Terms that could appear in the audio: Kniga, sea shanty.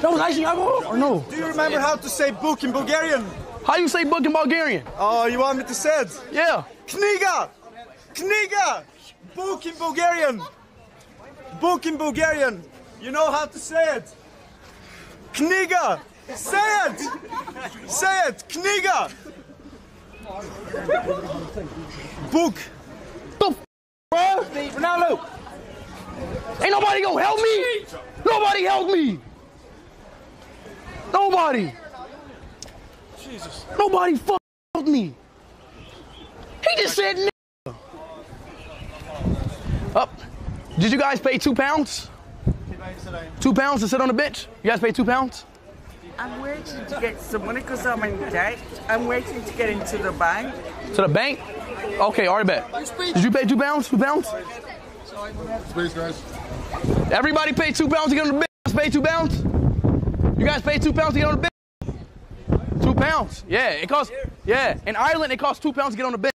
That was actually alcohol or no? Do you remember how to say book in Bulgarian? How you say book in Bulgarian? Oh, you want me to say it? Yeah. Kniga! Kniga! Book in Bulgarian! Book in Bulgarian! You know how to say it? Kniga! Say it! Say it! Kniga! Book! The f***, bruh? Ronaldo! Ain't nobody gonna help me! Nobody help me! Nobody! Jesus. Nobody fucking helped me! He just said nigga! Up. Did you guys pay £2? £2 to sit on the bench? You guys pay £2? I'm waiting to get some money because I'm in debt. I'm waiting to get into the bank. To the bank? Okay, all right, bet. Did you pay £2? £2? Space, guys. Everybody paid £2 to get on the bench. You guys paid £2? You guys paid £2 to get on the bench? £2, yeah. It costs, yeah. In Ireland, it costs £2 to get on the bench.